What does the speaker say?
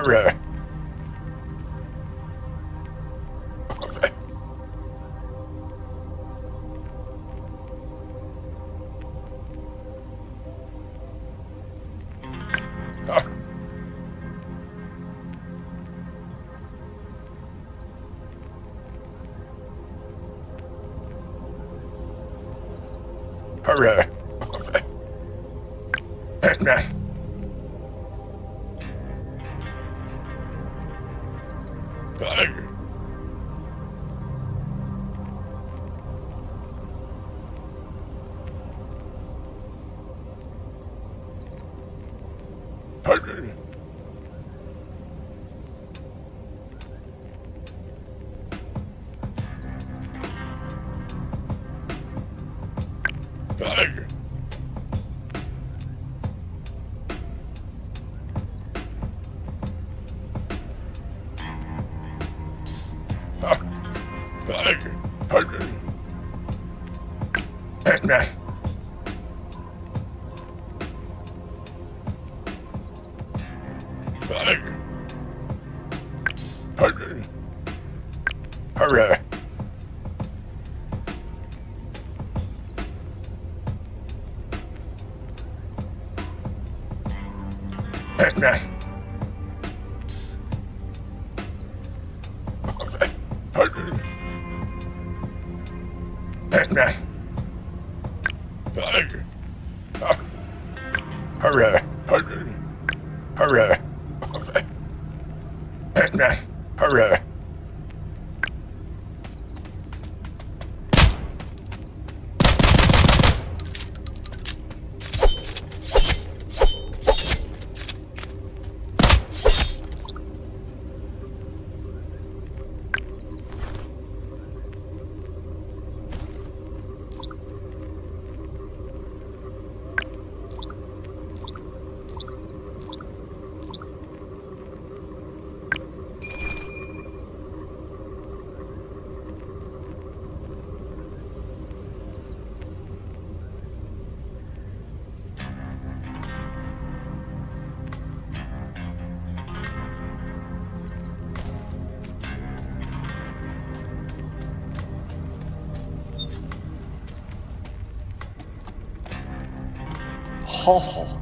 Okay. Okay. Okay. Okay. Okay. Hall.